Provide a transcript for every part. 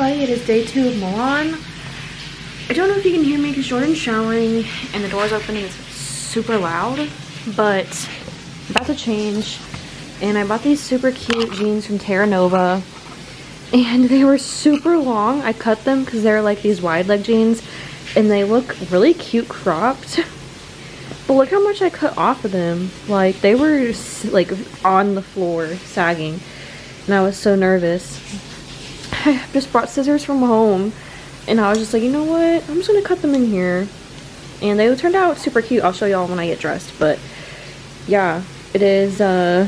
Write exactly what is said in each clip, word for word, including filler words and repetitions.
everybody, it is day two of Milan. I don't know if you can hear me because Jordan's showering and the door's open and it's super loud, but I'm about to change and I bought these super cute jeans from Terranova and they were super long. I cut them because they're like these wide leg jeans and they look really cute cropped. But look how much I cut off of them. Like they were like on the floor sagging and I was so nervous. I just brought scissors from home and I was just like, you know what, I'm just gonna cut them in here, and they turned out super cute. I'll show y'all when I get dressed, but yeah, it is uh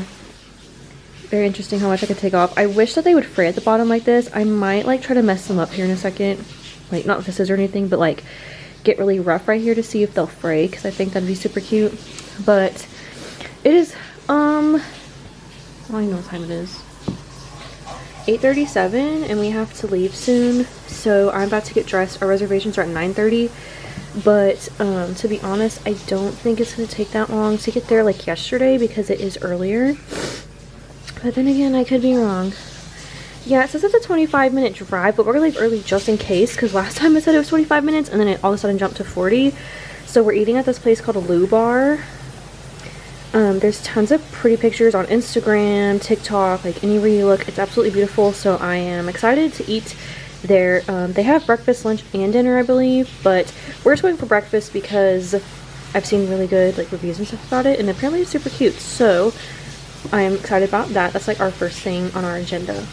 very interesting how much I could take off. I wish that they would fray at the bottom like this. I might like try to mess them up here in a second, like not with a scissor or anything, but like get really rough right here to see if they'll fray, because I think that'd be super cute. But it is um I don't even know what time it is, eight thirty-seven, and we have to leave soon, so I'm about to get dressed. Our reservations are at nine thirty, but um to be honest, I don't think it's going to take that long to get there like yesterday because it is earlier, but then again I could be wrong. Yeah, it says it's a twenty-five minute drive, but we're gonna leave early just in case, because last time it said it was twenty-five minutes and then it all of a sudden jumped to forty. So we're eating at this place called a Lou Bar. Um, there's tons of pretty pictures on Instagram, TikTok, like anywhere you look, it's absolutely beautiful. So I am excited to eat there. Um, they have breakfast, lunch, and dinner, I believe, but we're just going for breakfast because I've seen really good like reviews and stuff about it, and apparently it's super cute. So I am excited about that. That's like our first thing on our agenda.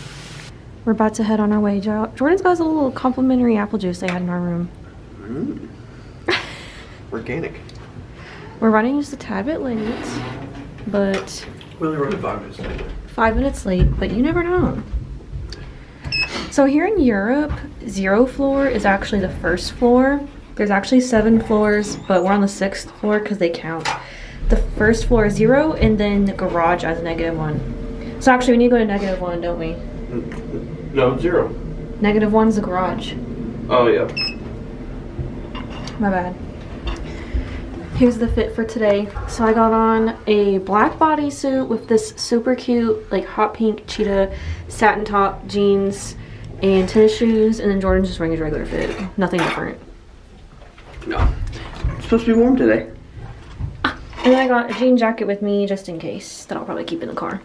We're about to head on our way. Jordan's got a little complimentary apple juice they had in our room. Mm. Organic. We're running just a tad bit late, but... We're only running five minutes late. Five minutes late, but you never know. So here in Europe, zero floor is actually the first floor. There's actually seven floors, but we're on the sixth floor because they count. The first floor is zero, and then the garage has a negative one. So actually, we need to go to negative one, don't we? No, zero. Negative one's the garage. Oh, yeah. My bad. Here's the fit for today. So I got on a black bodysuit with this super cute, like hot pink cheetah satin top, jeans, and tennis shoes. And then Jordan's just wearing his regular fit. Nothing different. No. It's supposed to be warm today. And then I got a jean jacket with me just in case, that I'll probably keep in the car.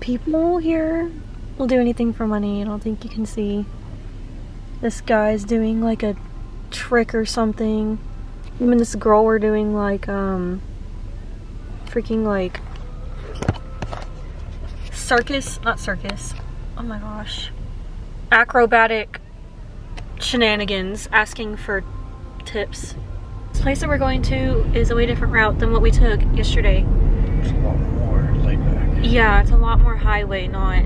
People here will do anything for money. I don't think you can see. This guy's doing like a trick or something. Him and this girl were doing like um freaking like circus, not circus, oh my gosh, acrobatic shenanigans, asking for tips. This place that we're going to is a way different route than what we took yesterday. It's a lot more laid back. Yeah, it's a lot more highway, not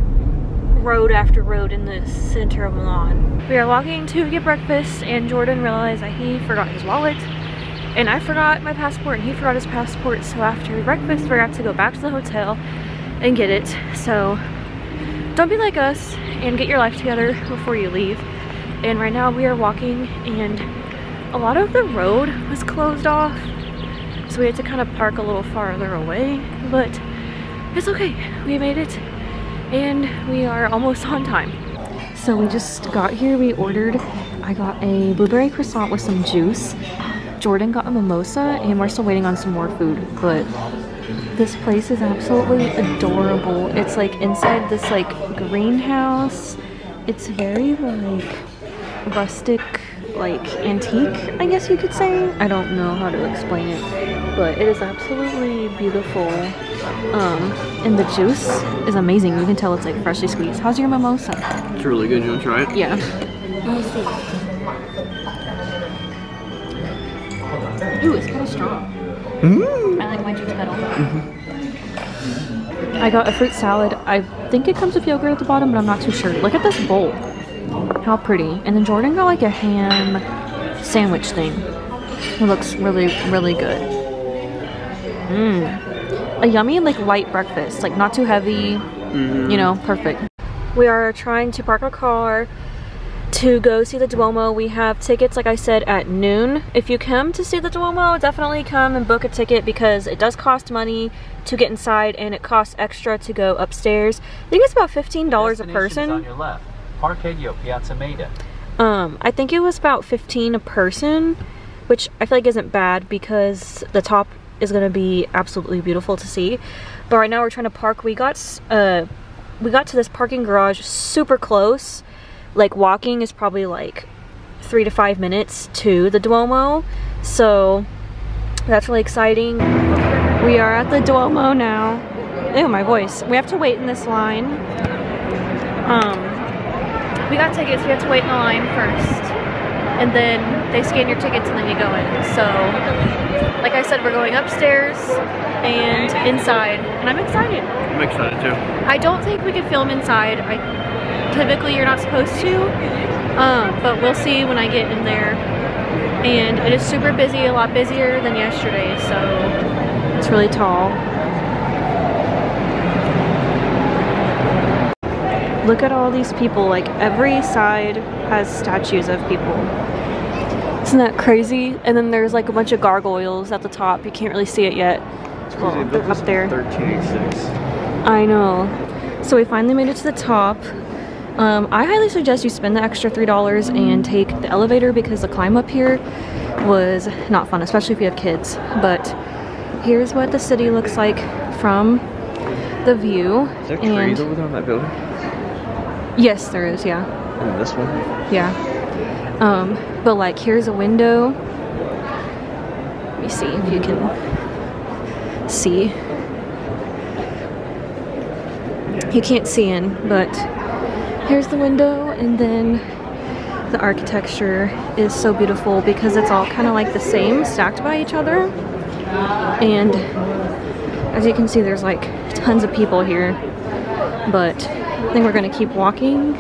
road after road in the center of Milan. We are walking to get breakfast, and Jordan realized that he forgot his wallet, and I forgot my passport, and he forgot his passport. So after breakfast, we're gonna have to go back to the hotel and get it. So don't be like us and get your life together before you leave. And right now we are walking, and a lot of the road was closed off, so we had to kind of park a little farther away, but it's okay, we made it. And we are almost on time. So we just got here, we ordered. I got a blueberry croissant with some juice. Jordan got a mimosa, and we're still waiting on some more food, but this place is absolutely adorable. It's like inside this like greenhouse. It's very like rustic, like antique, I guess you could say. I don't know how to explain it, but it is absolutely beautiful. Um, and the juice is amazing. You can tell it's like freshly squeezed. How's your mimosa? It's really good. You want to try it? Yeah. Let me see. Ooh, it's kind of strong. Mm. I like my juice metal. Mm-hmm. I got a fruit salad. I think it comes with yogurt at the bottom, but I'm not too sure. Look at this bowl. How pretty. And then Jordan got like a ham sandwich thing. It looks really, really good. Mmm. A yummy like light breakfast, like not too heavy, mm-hmm. You know, perfect. We are trying to park our car to go see the Duomo. We have tickets, like I said, at noon. If you come to see the Duomo, definitely come and book a ticket, because it does cost money to get inside and it costs extra to go upstairs. I think it's about fifteen dollars a person. On your left. Parcheggio Piazza Meda. Um, I think it was about fifteen a person, which I feel like isn't bad because the top is gonna be absolutely beautiful to see. But right now we're trying to park. We got uh, we got to this parking garage super close. Like walking is probably like three to five minutes to the Duomo, so that's really exciting. We are at the Duomo now. Ew, my voice. We have to wait in this line. Um. We got tickets, we have to wait in the line first. And then they scan your tickets and then you go in. So, like I said, we're going upstairs and inside. And I'm excited. I'm excited too. I don't think we can film inside. I, typically you're not supposed to. Um, but we'll see when I get in there. And it is super busy, a lot busier than yesterday. So, it's really tall. Look at all these people, like every side has statues of people. Isn't that crazy? And then there's like a bunch of gargoyles at the top. You can't really see it yet. Well, they're up there. thirteen eighty-six. I know. So we finally made it to the top. Um, I highly suggest you spend the extra three dollars and take the elevator because the climb up here was not fun, especially if you have kids. But here's what the city looks like from the view. Is there trees over there on that building? Yes, there is, yeah. And this one? Yeah. Um, but like, here's a window. Let me see if you can see. Yeah. You can't see in, but here's the window, and then the architecture is so beautiful because it's all kind of like the same, stacked by each other. And as you can see, there's like tons of people here, but I think we're gonna keep walking.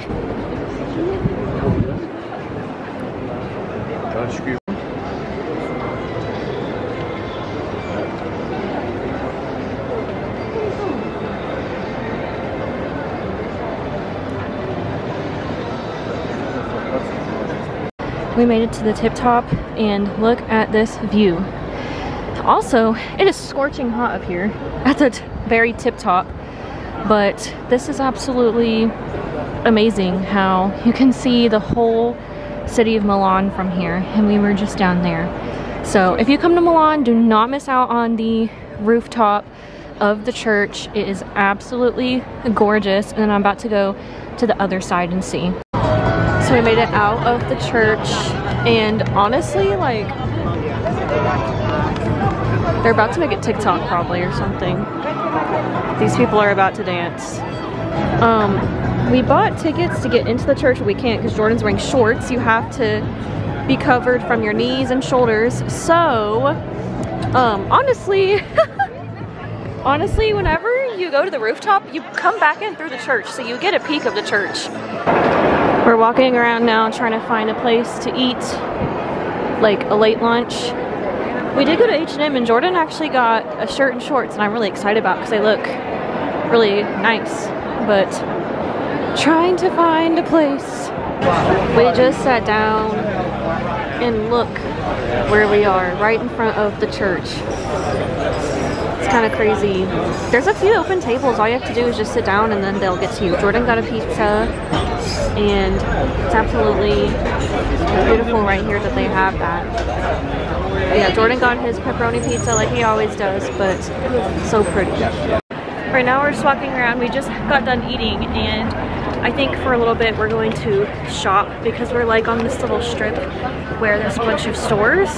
We made it to the tip top and look at this view. Also, it is scorching hot up here at the t very tip top. But this is absolutely amazing how you can see the whole city of Milan from here, and we were just down there. So if you come to Milan, do not miss out on the rooftop of the church. It is absolutely gorgeous, and I'm about to go to the other side and see. So we made it out of the church, and honestly, like, they're about to make it TikTok probably or something. These people are about to dance. Um, we bought tickets to get into the church, but we can't because Jordan's wearing shorts. You have to be covered from your knees and shoulders. So, um, honestly, honestly, whenever you go to the rooftop, you come back in through the church, so you get a peek of the church. We're walking around now trying to find a place to eat, like a late lunch. We did go to H and M, and Jordan actually got a shirt and shorts, and I'm really excited about because they look really nice. But trying to find a place. We just sat down, and look where we are, right in front of the church. It's kind of crazy. There's a few open tables. All you have to do is just sit down, and then they'll get to you. Jordan got a pizza, and it's absolutely beautiful right here that they have that. Yeah, Jordan got his pepperoni pizza like he always does, but so pretty. Right now we're just walking around. We just got done eating, and I think for a little bit we're going to shop because we're like on this little strip where there's a bunch of stores.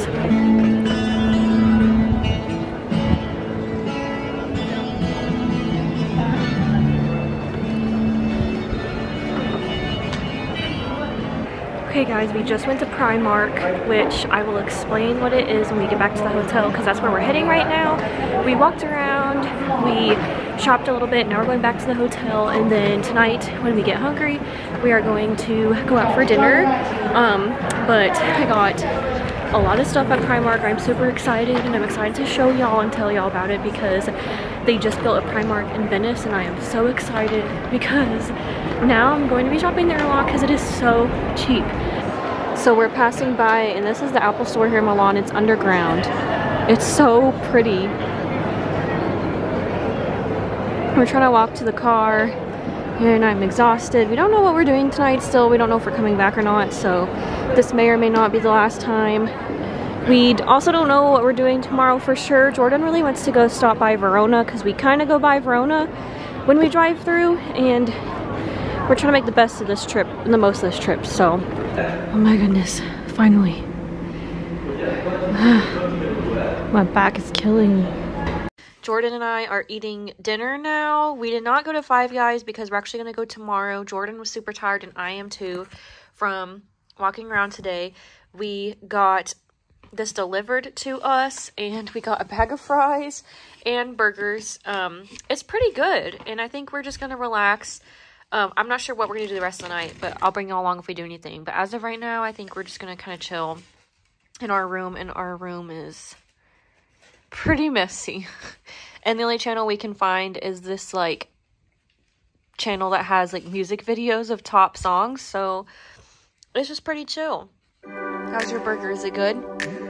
Okay guys, we just went to Primark, which I will explain what it is when we get back to the hotel because that's where we're heading right now. We walked around, we shopped a little bit, now we're going back to the hotel, and then tonight when we get hungry, we are going to go out for dinner. Um, but I got a lot of stuff at Primark. I'm super excited, and I'm excited to show y'all and tell y'all about it because they just built a Primark in Venice, and I am so excited because now I'm going to be shopping there a lot because it is so cheap. So we're passing by, and this is the Apple store here in Milan. It's underground. It's so pretty. We're trying to walk to the car. and I'm exhausted. We don't know what we're doing tonight still. We don't know if we're coming back or not, so this may or may not be the last time. We also don't know what we're doing tomorrow for sure. Jordan really wants to go stop by Verona because we kind of go by Verona when we drive through, and we're trying to make the best of this trip and the most of this trip, so. Oh my goodness, finally. My back is killing me. Jordan and I are eating dinner now. We did not go to Five Guys because we're actually going to go tomorrow. Jordan was super tired and I am too from walking around today. We got this delivered to us and we got a bag of fries and burgers. Um, it's pretty good and I think we're just going to relax. Um, I'm not sure what we're going to do the rest of the night, but I'll bring you along if we do anything. But as of right now, I think we're just going to kind of chill in our room, and our room is pretty messy and the only channel we can find is this like channel that has like music videos of top songs, so it's just pretty chill. How's your burger? Is it good?